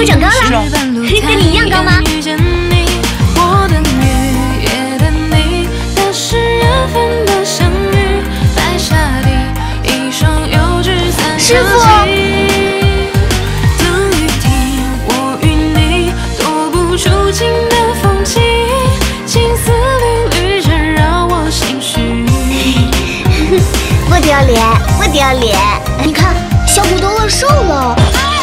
我长高了，跟你一样高吗？师傅。 不丢脸，不丢脸！你看，小骨头我瘦了。